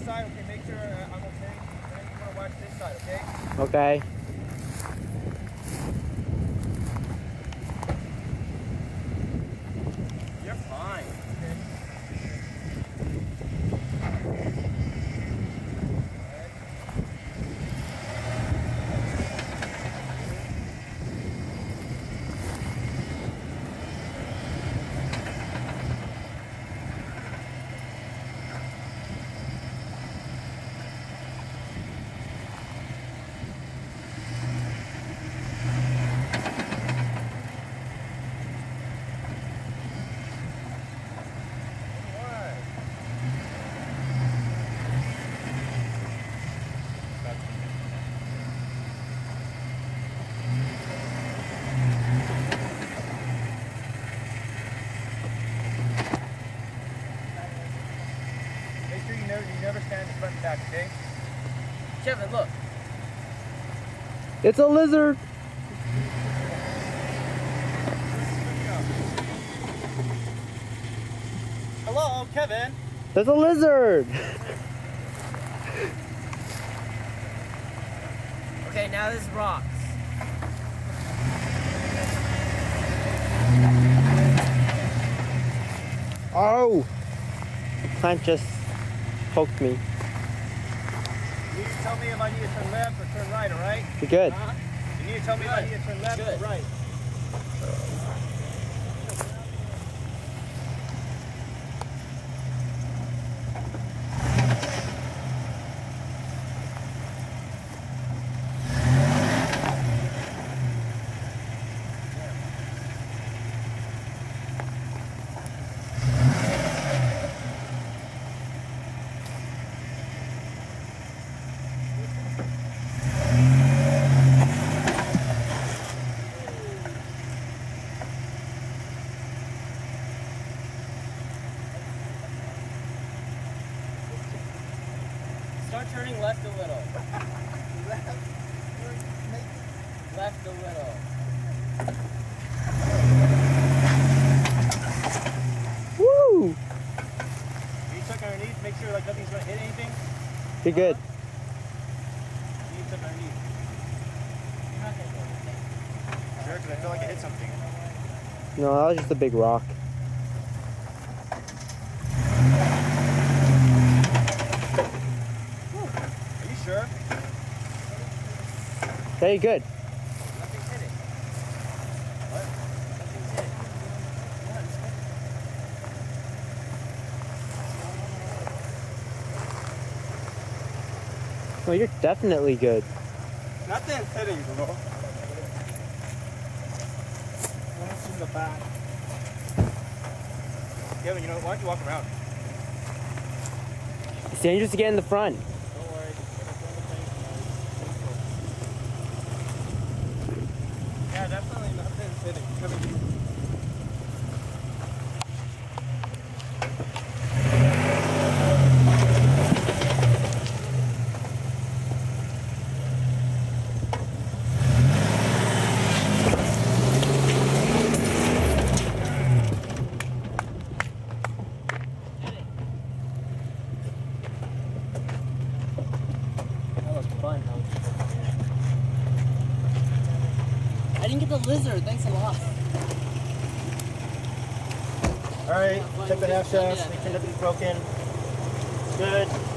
this side, okay? Make sure I'm okay. And you want to watch this side, okay? Okay. You're fine, okay? Never stand in front and back, okay? Kevin, look. It's a lizard. Hello, Kevin. There's a lizard. Okay, now there's rocks. Oh, plant just poked me. You need to tell me if I need to turn left or turn right, alright? You're good. Uh-huh. You need to tell me if I need to turn left or right. Start turning left a little. Left a little. Woo! You tuck underneath, make sure like nothing's gonna hit anything. You're good. You tuck underneath. You're not gonna go underneath. Sure, because I feel like I hit something. No, that was just a big rock. There you good. Nothing's hit it. What? Nothing's hit it. Well, you're definitely good. Nothing's hitting, bro. One's in the back. Kevin, you know, why don't you walk around? It's dangerous to get in the front. Definitely nothing fitting. That was fun, huh? I didn't get the lizard, thanks a lot. Alright, check the half shafts, make sure nothing's broken. It's good.